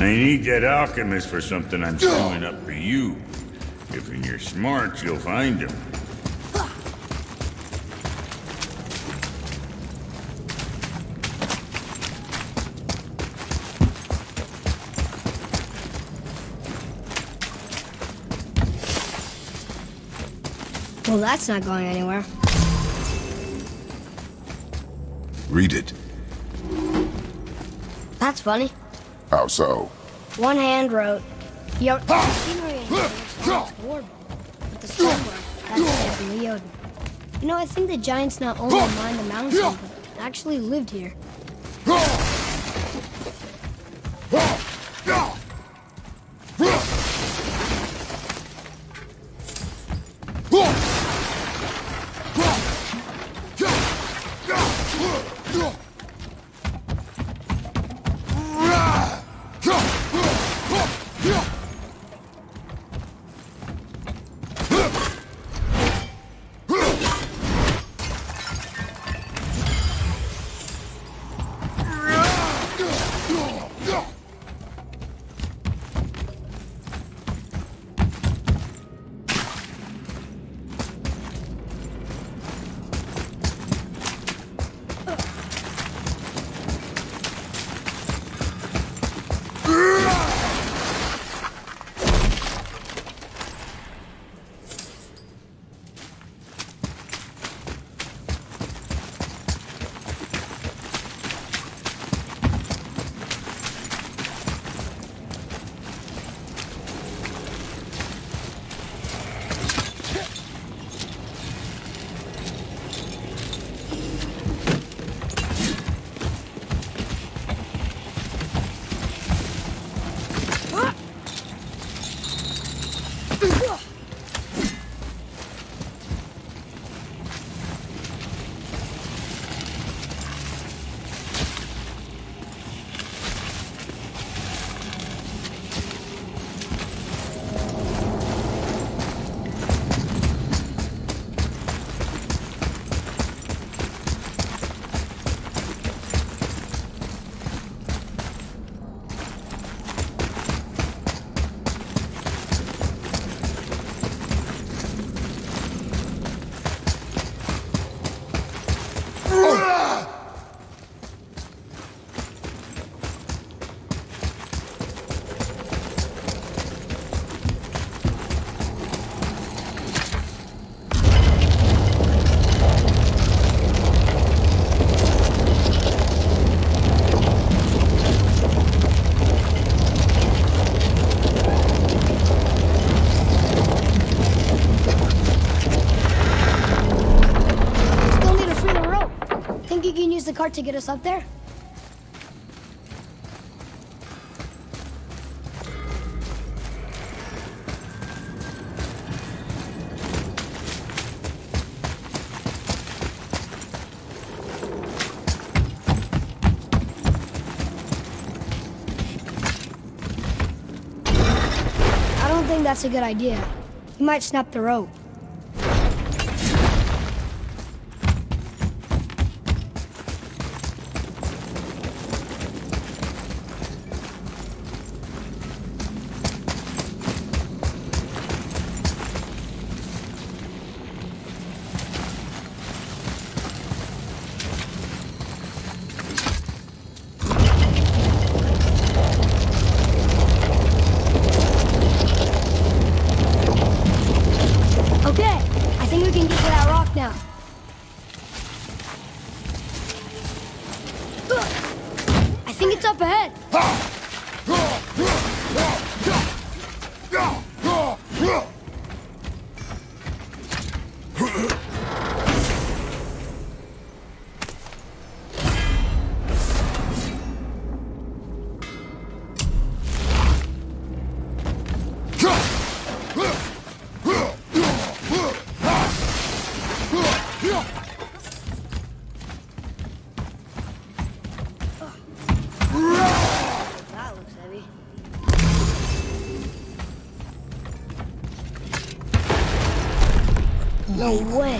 I need that alchemist for something I'm screwing up for you. If you're smart, you'll find him. Well, that's not going anywhere. Read it. That's funny. How so? One hand wrote, "Your machinery and war, but the sword, that's from the Odin." You know, I think the giants not only mined the mountain, but actually lived here. The cart to get us up there? I don't think that's a good idea. You might snap the rope. No way.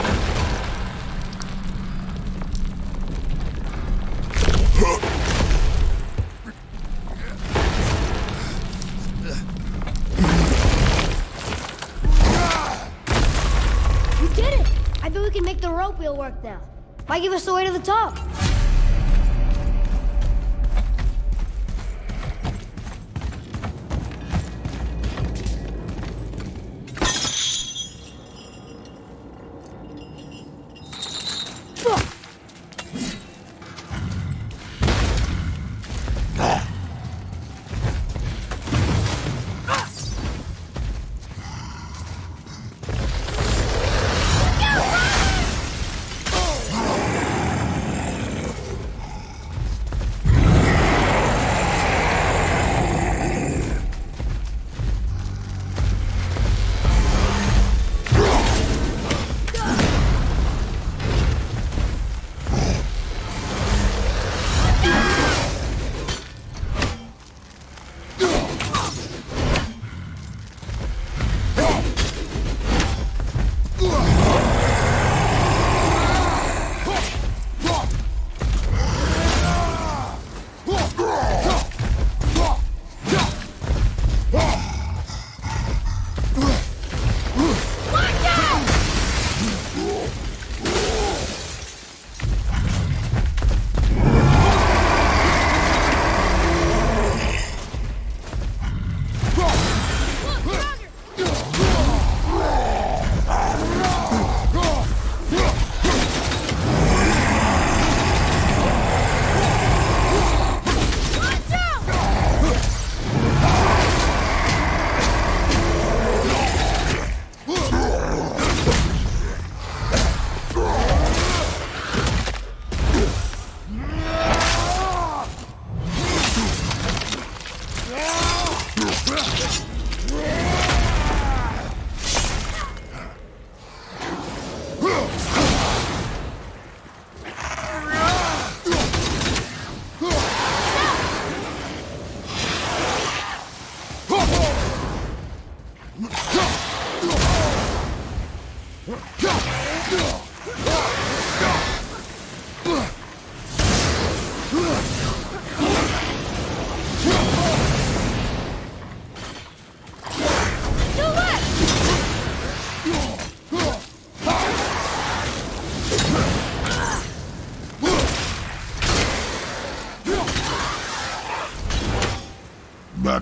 rope wheel work now. Might give us the way to the top.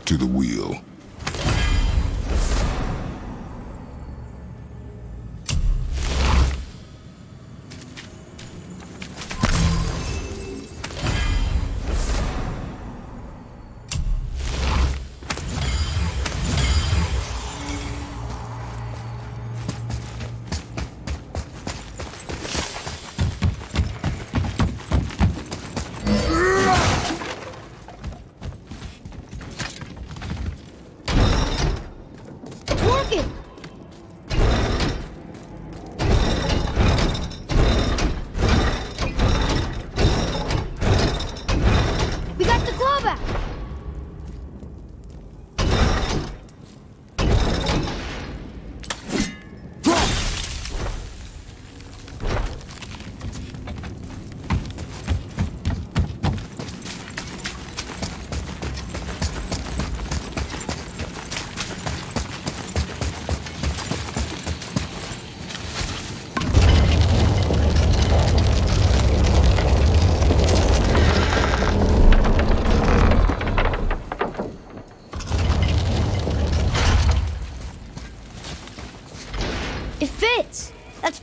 To the wheel.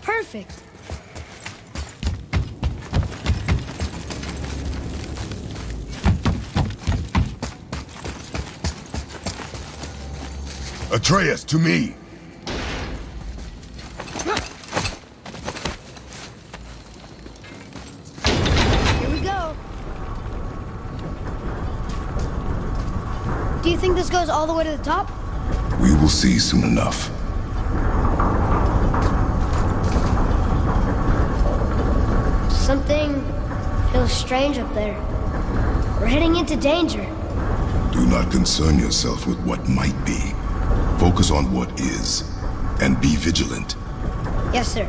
Perfect. Atreus, to me! Here we go. Do you think this goes all the way to the top? We will see soon enough. Something feels strange up there. We're heading into danger. Do not concern yourself with what might be. Focus on what is, and be vigilant. Yes, sir.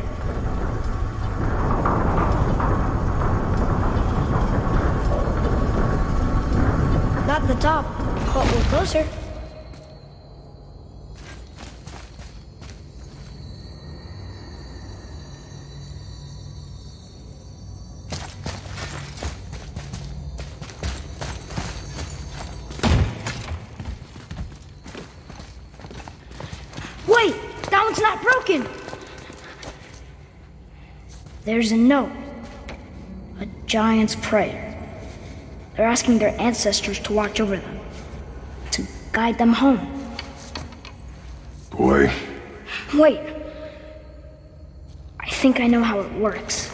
Not the top, but we're closer. How it's not broken? There's a note. A giant's prayer. They're asking their ancestors to watch over them. To guide them home. Boy. Wait. I think I know how it works.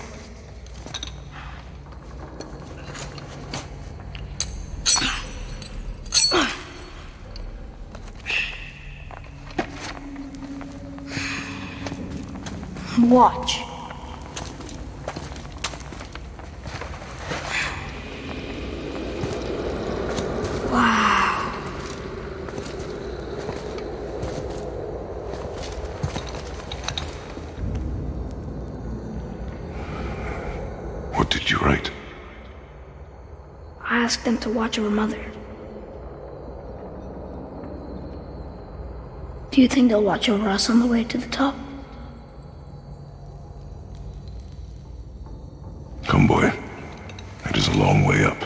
Watch. Wow. What did you write? I asked them to watch over Mother. Do you think they'll watch over us on the way to the top? Come, boy. It is a long way up.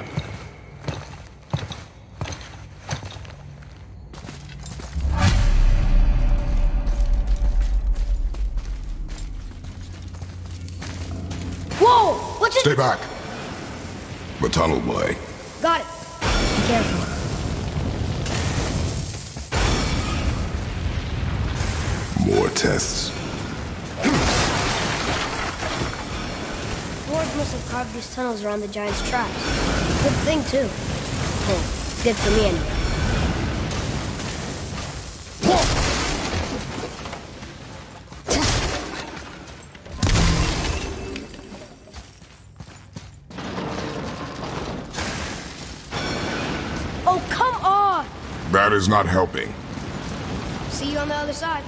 Whoa! What's it? Stay back. The tunnel, boy. Got it. Be careful. More tests. Must have carved these tunnels around the giant's tracks. Good thing, too. Well, good for me, anyway. Oh, come on! That is not helping. See you on the other side.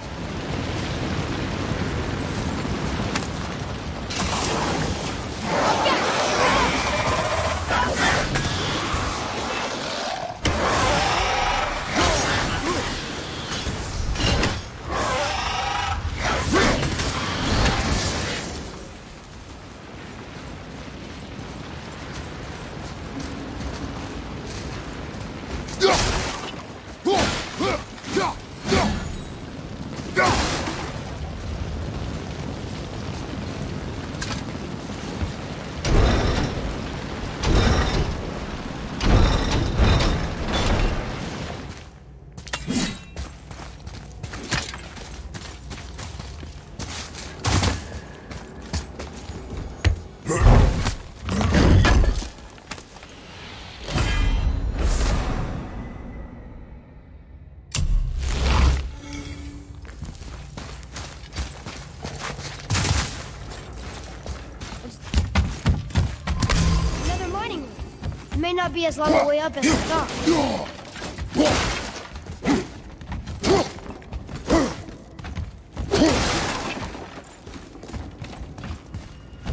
Not be as long a way up as I thought.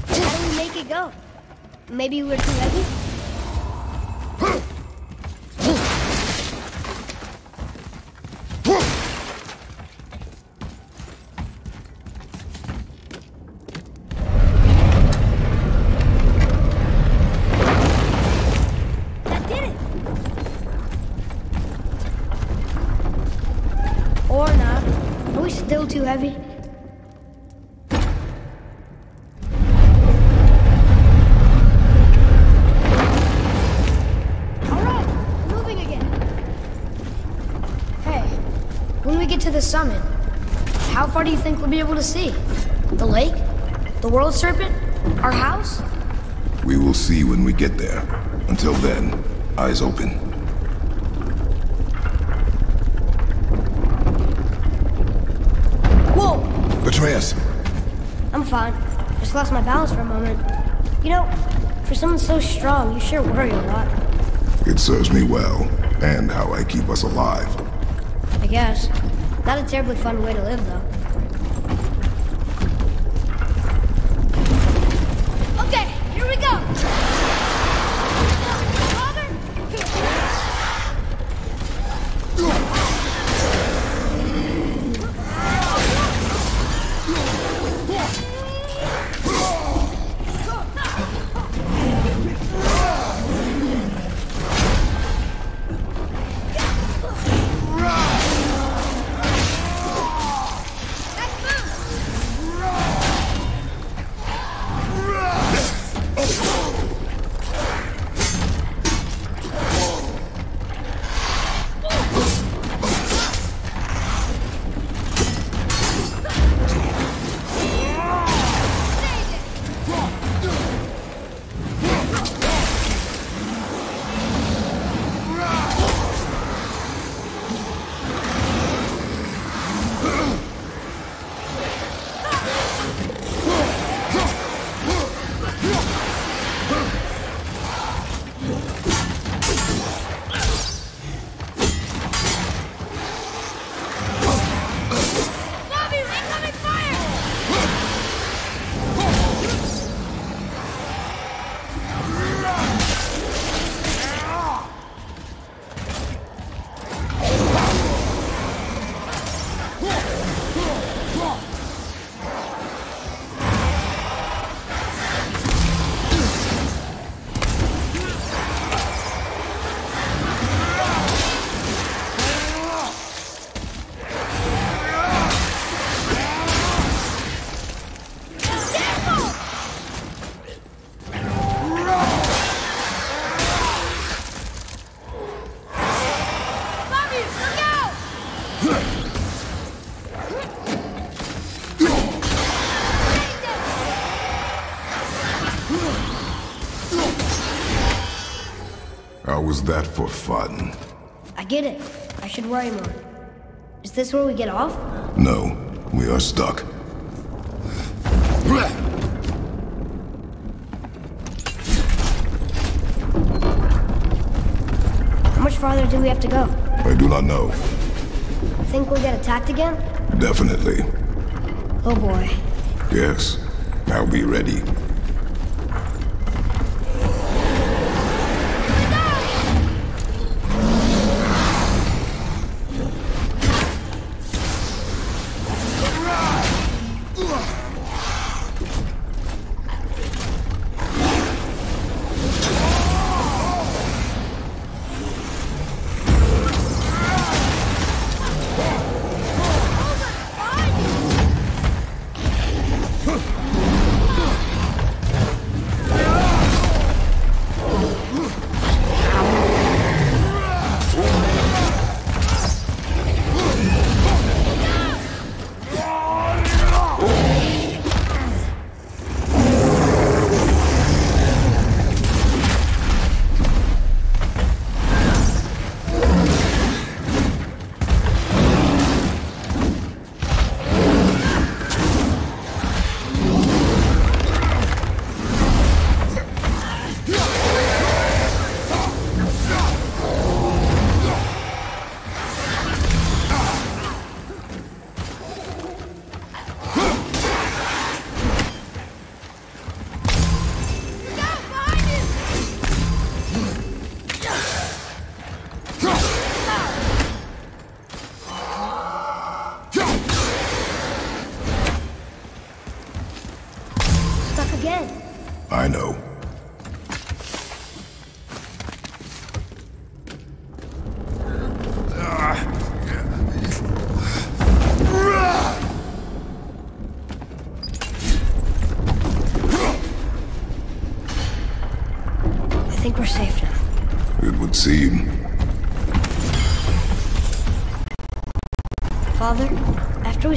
How do we make it go? Maybe we're too heavy? Heavy. Alright, we're moving again. Hey, when we get to the summit, how far do you think we'll be able to see? The lake? The world serpent? Our house? We will see when we get there. Until then, eyes open. Atreus. I'm fine. Just lost my balance for a moment. You know, for someone so strong, you sure worry a lot. It serves me well, and how I keep us alive. I guess. Not a terribly fun way to live, though. Okay, here we go! that for fun? I get it. I should worry more. Is this where we get off? No, we are stuck. How much farther do we have to go? I do not know. Think we'll get attacked again? Definitely. Oh boy. Yes. Now be ready. Father, after we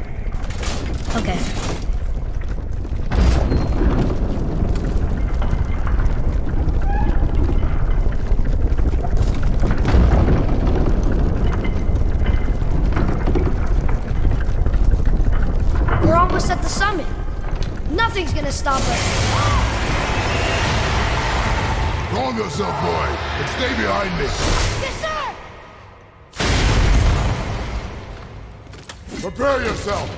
Okay. We're almost at the summit. Nothing's gonna stop us. Wrong yourself, boy, and stay behind me. Prepare yourself!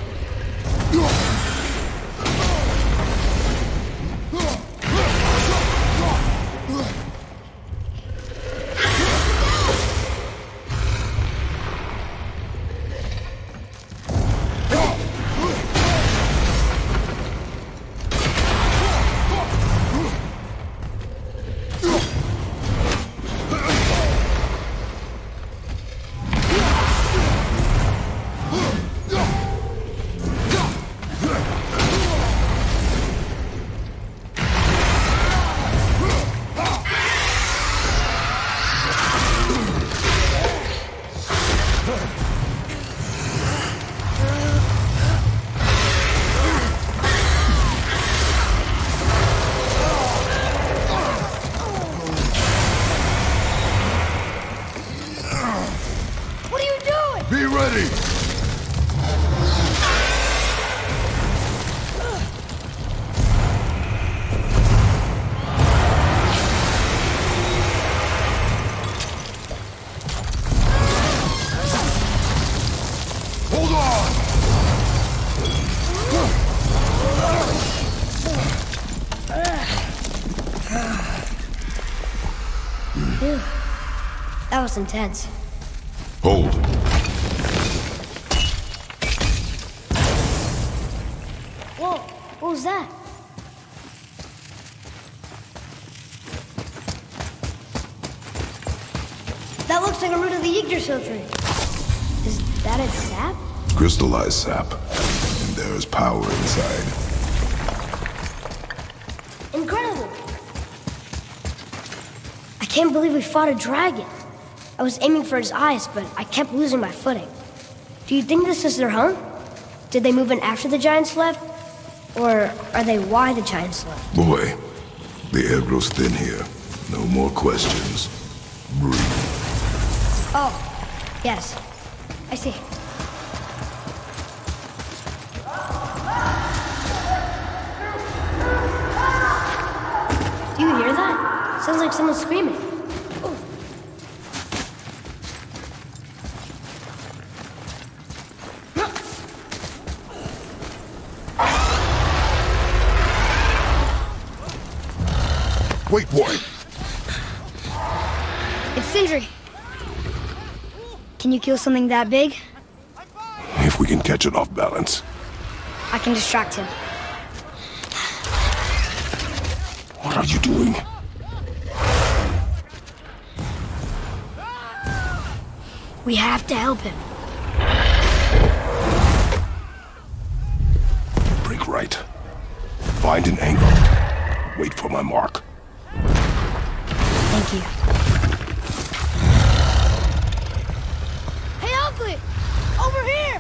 That was intense. Hold. Whoa, what was that? That looks like a root of the Yggdrasil tree. Is that its sap? Crystallized sap. And there is power inside. Incredible! I can't believe we fought a dragon. I was aiming for his eyes, but I kept losing my footing. Do you think this is their home? Did they move in after the giants left? Or are they why the giants left? Boy, the air grows thin here. No more questions. Breathe. Oh, yes. I see. Do you hear that? Sounds like someone screaming. Oh. Wait, boy. It's Sindri. Can you kill something that big? If we can catch it off balance. I can distract him. What are you doing? We have to help him. Break right. Find an angle. Wait for my mark. Thank you. Hey, Oakley! Over here!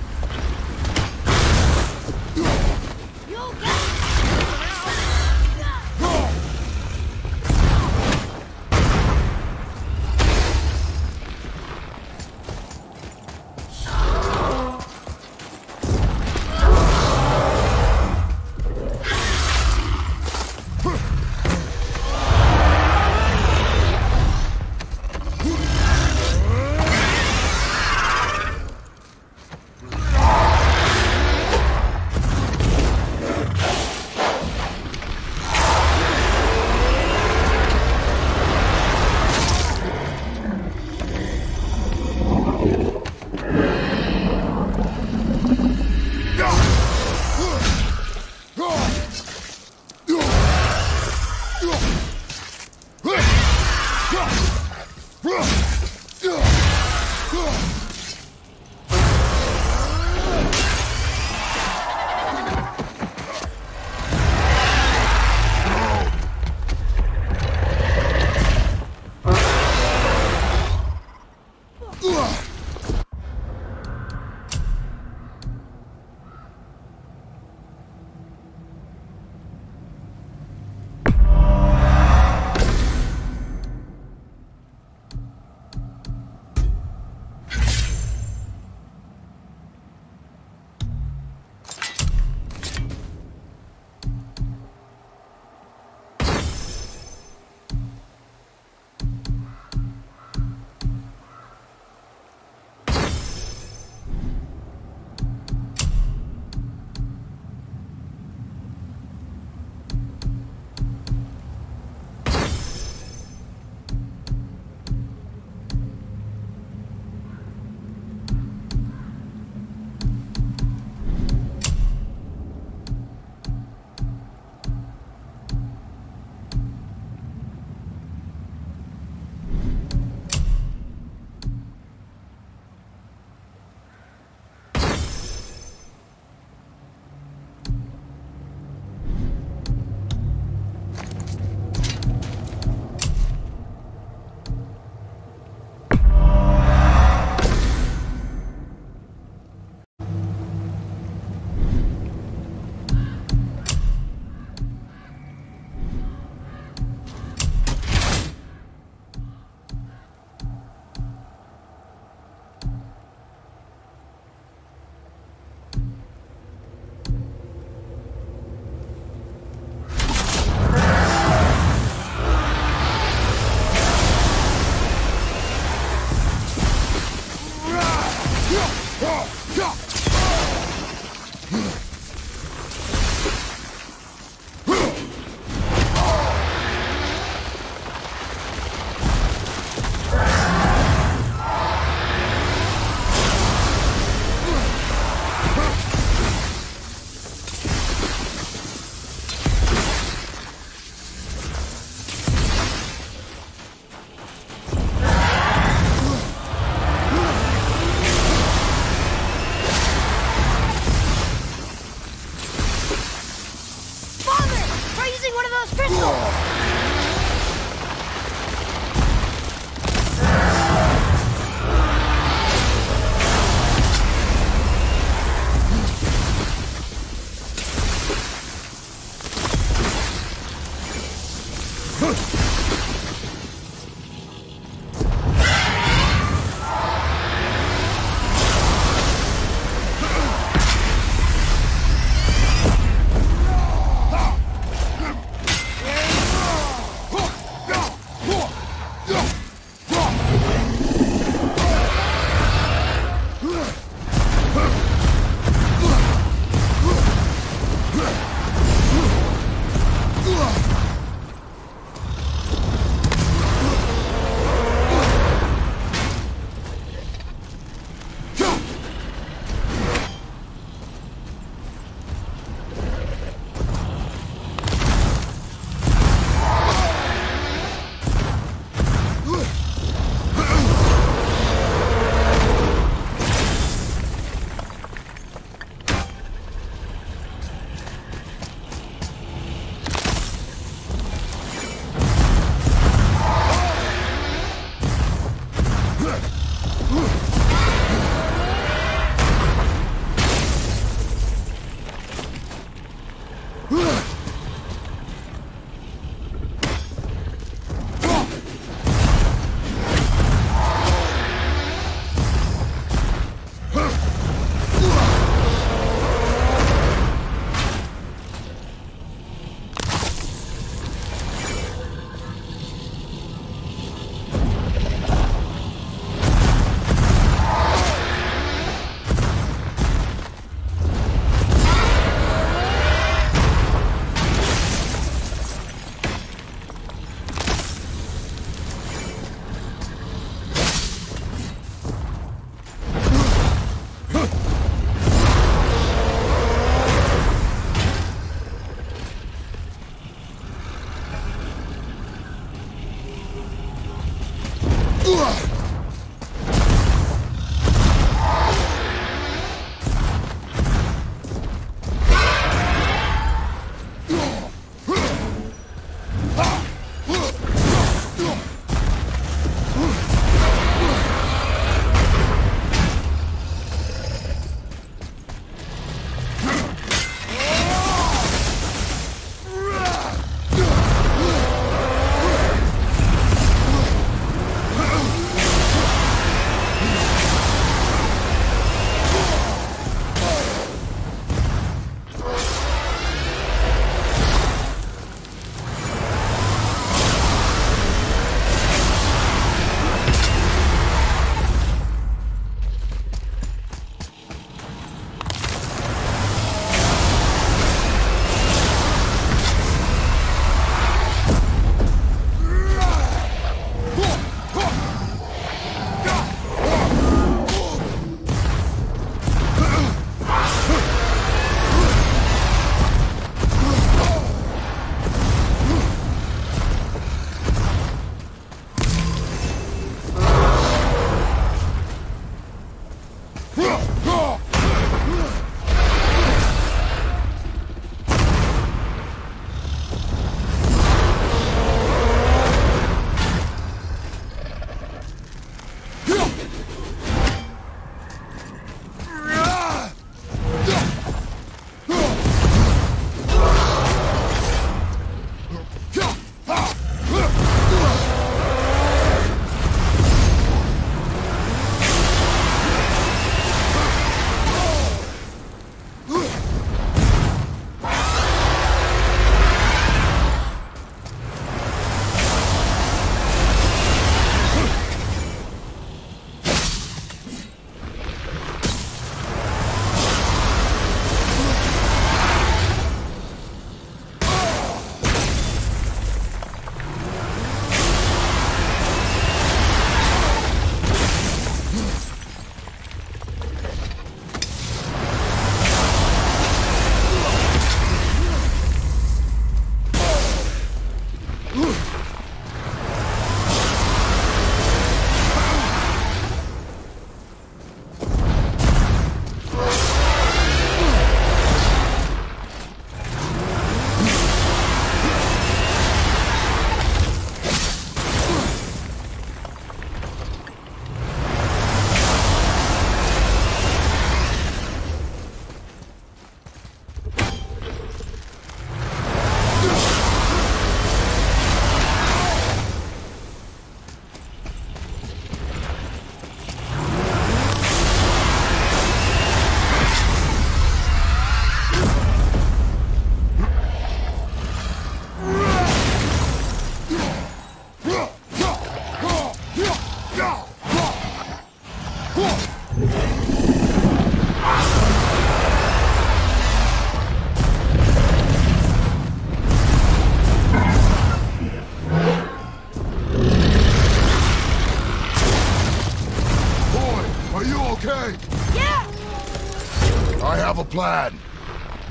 Plan.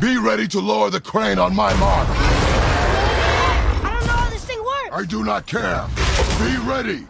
Be ready to lower the crane on my mark. I don't know how this thing works. I do not care. Be ready.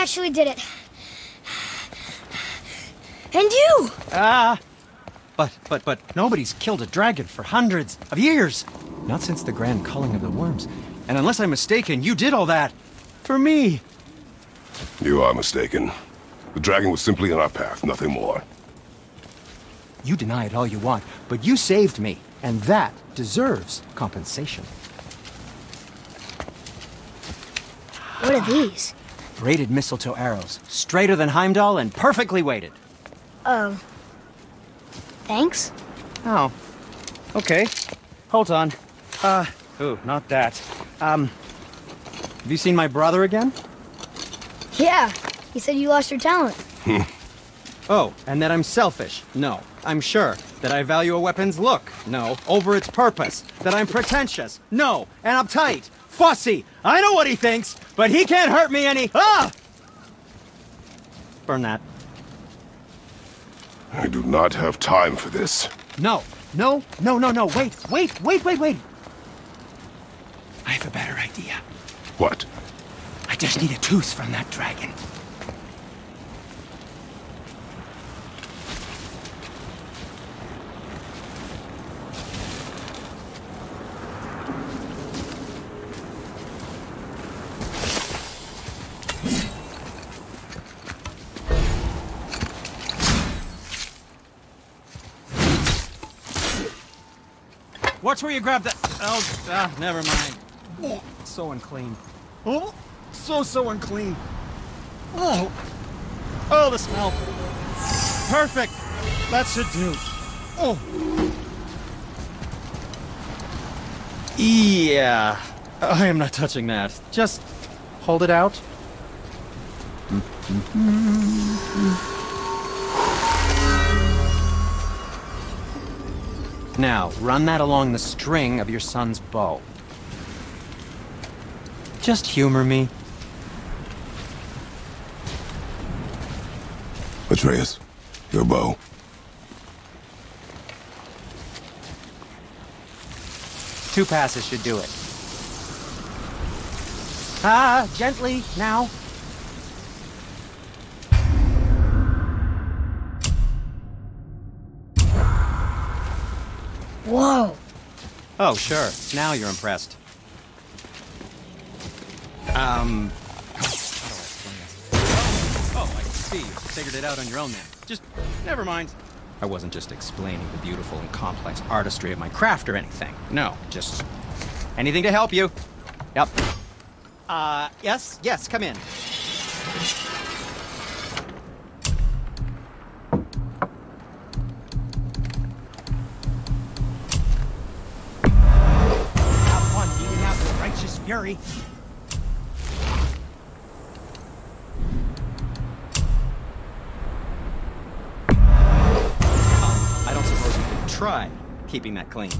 actually did it. And you! But nobody's killed a dragon for hundreds of years. Not since the grand culling of the worms. And unless I'm mistaken, you did all that for me. You are mistaken. The dragon was simply in our path, nothing more. You deny it all you want, but you saved me, and that deserves compensation. What are these? Braided mistletoe arrows, straighter than Heimdall and perfectly weighted. Thanks? Oh. Okay. Hold on. Ooh, not that. Have you seen my brother again? Yeah. He said you lost your talent. Oh, and that I'm selfish. No. I'm sure. That I value a weapon's look. No. Over its purpose. That I'm pretentious. No. And uptight. Fussy. I know what he thinks, but he can't hurt me any. Ah! Burn that. I do not have time for this. No. No. No, no, no. Wait. I have a better idea. What? I just need a tooth from that dragon. Watch where you grab that. Oh, never mind. Oh, so unclean. Oh, so unclean. Oh, the smell. Perfect. That should do. Oh. Yeah. I am not touching that. Just hold it out. Now, run that along the string of your son's bow. Just humor me. Atreus, your bow. Two passes should do it. Ah, gently, now. Whoa! Oh, sure. Now you're impressed. Oh, I see. You figured it out on your own then. Just... never mind. I wasn't just explaining the beautiful and complex artistry of my craft or anything. No, just... anything to help you. Yep. Yes, come in. Fury. I don't suppose you could try keeping that clean.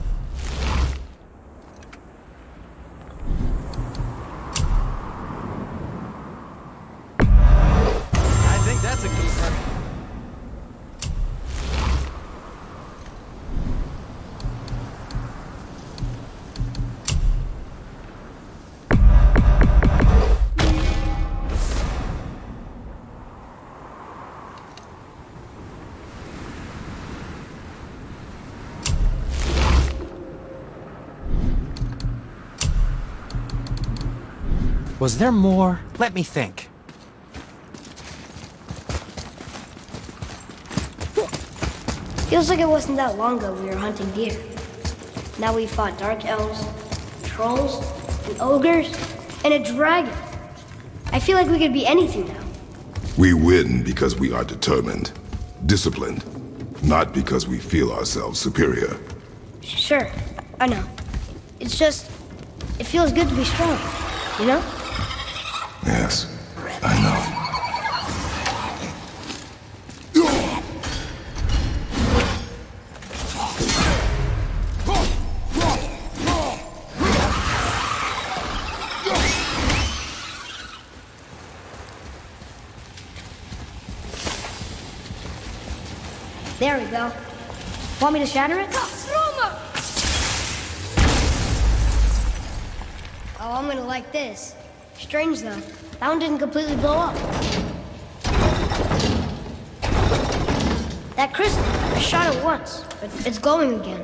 I think that's a keeper. Was there more? Let me think. Feels like it wasn't that long ago we were hunting deer. Now we fought dark elves, trolls, and ogres, and a dragon. I feel like we could be anything now. We win because we are determined, disciplined, not because we feel ourselves superior. Sure, I know. It's just, it feels good to be strong, you know? Yes, I know. There we go. Want me to shatter it? Oh, I'm gonna like this. Strange though. That one didn't completely blow up. That crystal, I shot it once, but it's glowing again.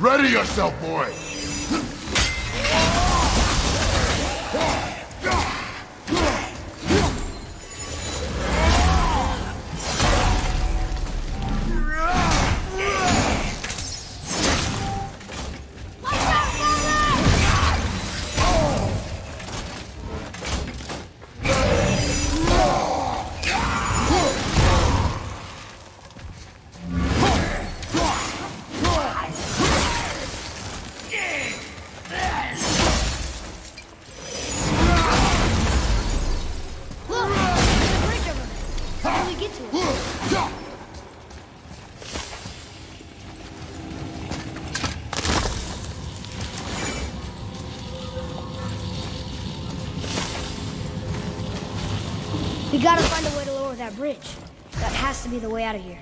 Ready yourself, boy! We gotta find a way to lower that bridge. That has to be the way out of here.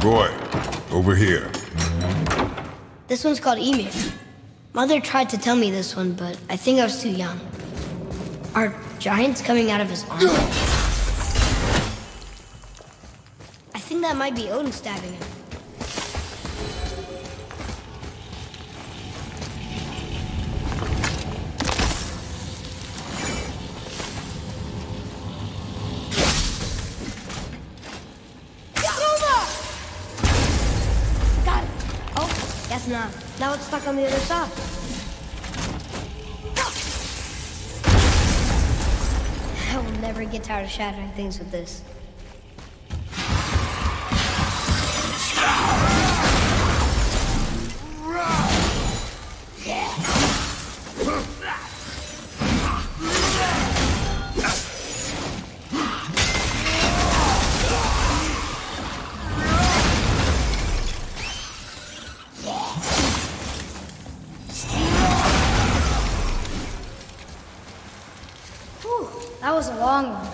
Boy, over here. This one's called Ymir. Mother tried to tell me this one, but I think I was too young. Are giants coming out of his arm? I think that might be Odin stabbing him. Now it's stuck on the other side. I will never get tired of shattering things with this. was a long one.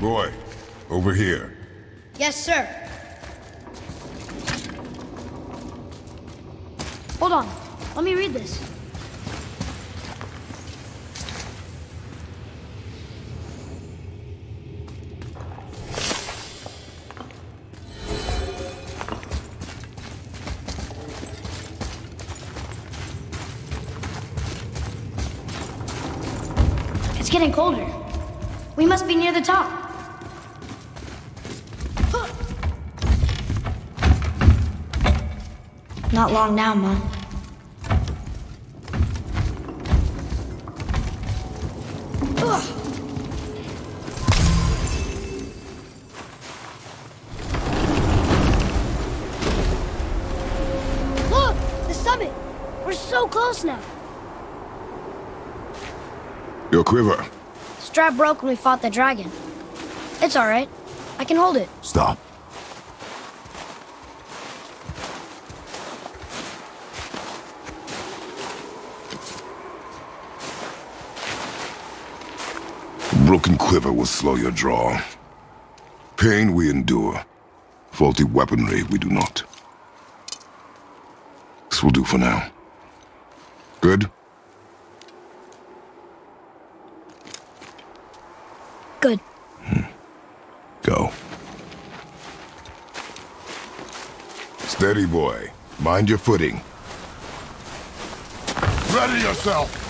Boy, over here. Yes, sir. Hold on. Let me read this. It's getting colder. We must be near the top. Not long now, Mom. Look! The summit! We're so close now! Your quiver. Strap broke when we fought the dragon. It's all right. I can hold it. Stop. Broken quiver will slow your draw. Pain we endure. Faulty weaponry we do not. This will do for now. Good? Good. Go. Steady, boy. Mind your footing. Ready yourself!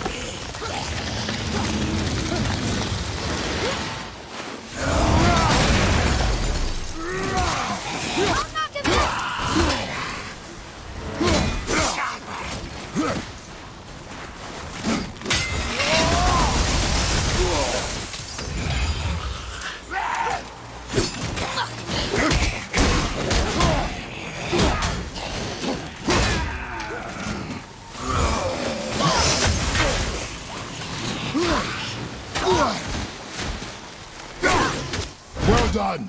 Done.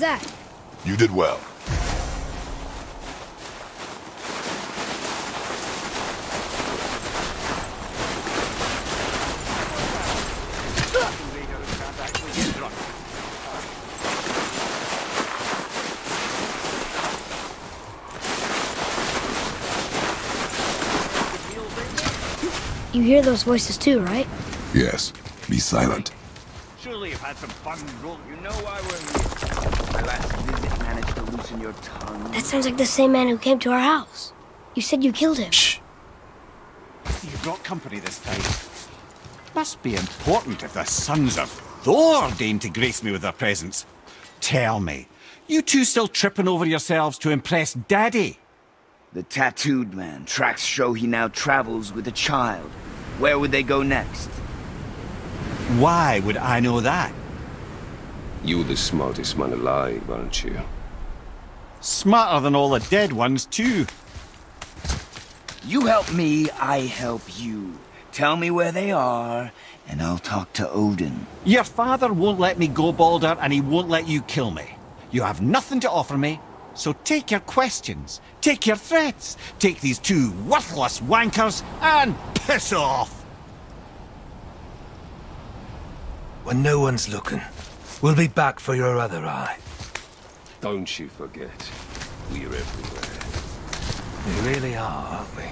That? You did well. You hear those voices too, right? Yes. Be silent. Surely you've had some fun roll. You know why we're here. My last visit managed to loosen your tongue. That sounds like the same man who came to our house. You said you killed him. Shh. You've got company this time. Must be important if the sons of Thor deign to grace me with their presence. Tell me, you two still tripping over yourselves to impress Daddy? The tattooed man. Tracks show he now travels with a child. Where would they go next? Why would I know that? You're the smartest man alive, aren't you? Smarter than all the dead ones, too. You help me, I help you. Tell me where they are, and I'll talk to Odin. Your father won't let me go, Baldur, and he won't let you kill me. You have nothing to offer me, so take your questions, take your threats, take these two worthless wankers, and piss off! When no one's looking, we'll be back for your other eye. Don't you forget, we're everywhere. We really are, aren't we?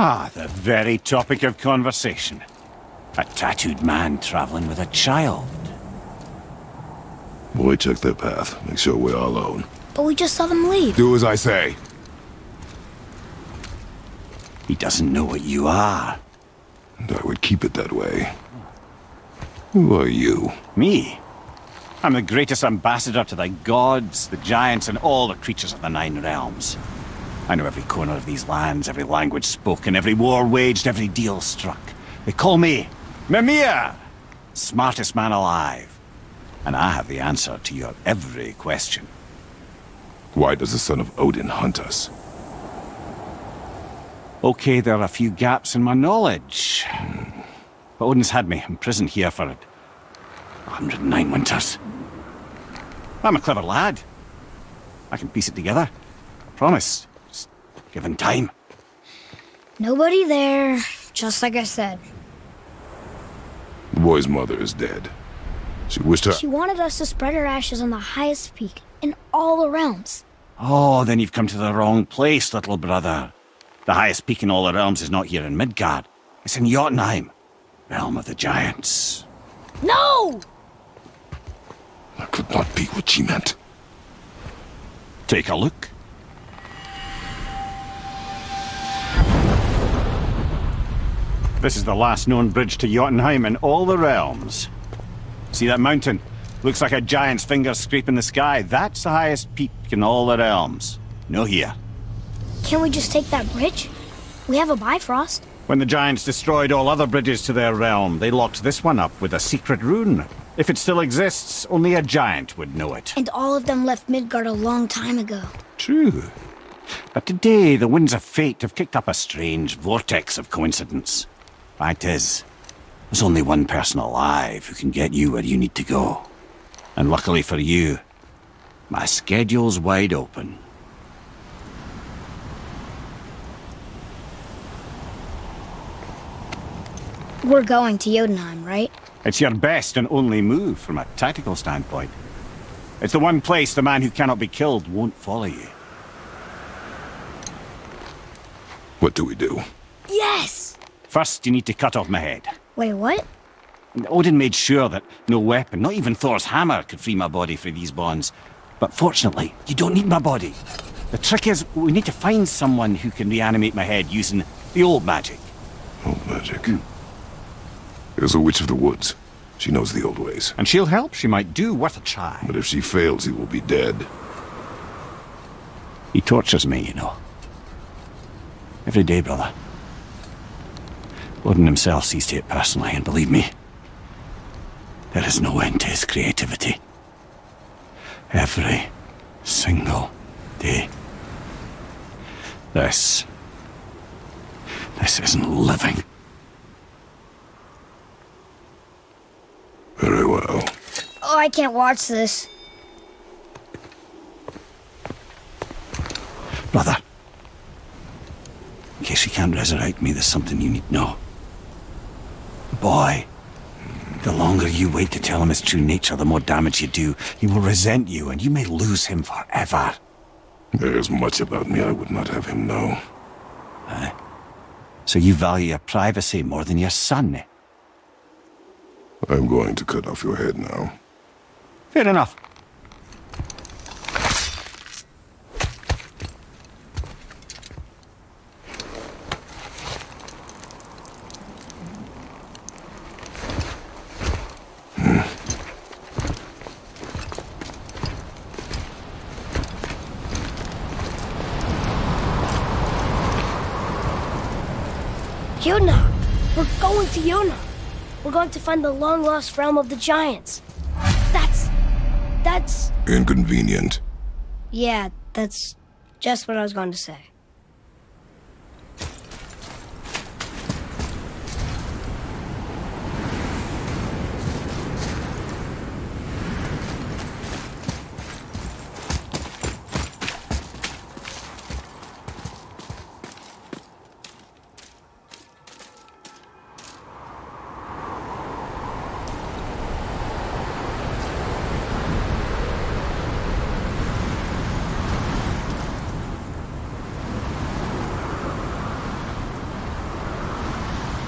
Ah, the very topic of conversation. A tattooed man traveling with a child. Boy, check their path. Make sure we're all alone. But we just saw them leave. Do as I say. He doesn't know what you are. And I would keep it that way. Who are you? Me? I'm the greatest ambassador to the gods, the giants, and all the creatures of the Nine Realms. I know every corner of these lands, every language spoken, every war waged, every deal struck. They call me Mimir, smartest man alive. And I have the answer to your every question. Why does the son of Odin hunt us? Okay, there are a few gaps in my knowledge. But Odin's had me imprisoned here for 109 winters. I'm a clever lad. I can piece it together. I promise. Given time. Nobody there, just like I said. The boy's mother is dead. She wished her... She wanted us to spread her ashes on the highest peak, in all the realms. Oh, then you've come to the wrong place, little brother. The highest peak in all the realms is not here in Midgard. It's in Jotunheim, realm of the giants. No! That could not be what she meant. Take a look. This is the last known bridge to Jotunheim in all the realms. See that mountain? Looks like a giant's finger scraping the sky. That's the highest peak in all the realms. No here. Can't we just take that bridge? We have a Bifrost. When the giants destroyed all other bridges to their realm, they locked this one up with a secret rune. If it still exists, only a giant would know it. And all of them left Midgard a long time ago. True. But today, the winds of fate have kicked up a strange vortex of coincidence. Fact is, there's only one person alive who can get you where you need to go. And luckily for you, my schedule's wide open. We're going to Jotunheim, right? It's your best and only move from a tactical standpoint. It's the one place the man who cannot be killed won't follow you. What do we do? Yes! First, you need to cut off my head. Wait, what? Odin made sure that no weapon, not even Thor's hammer, could free my body from these bonds. But fortunately, you don't need my body. The trick is, we need to find someone who can reanimate my head using the old magic. Old magic? Mm. There's a witch of the woods. She knows the old ways. And she'll help. She might do worth a try. But if she fails, he will be dead. He tortures me, you know. Every day, brother. Odin himself sees to it personally, and believe me, there is no end to his creativity. Every single day. This isn't living. Very well. Oh, I can't watch this. Brother. In case you can't resurrect me, there's something you need to know. The boy. The longer you wait to tell him his true nature, the more damage you do. He will resent you, and you may lose him forever. There is much about me I would not have him know. So you value your privacy more than your son? I'm going to cut off your head now. Fair enough. We're going to find the long-lost realm of the giants. That's... inconvenient. Yeah, that's just what I was going to say.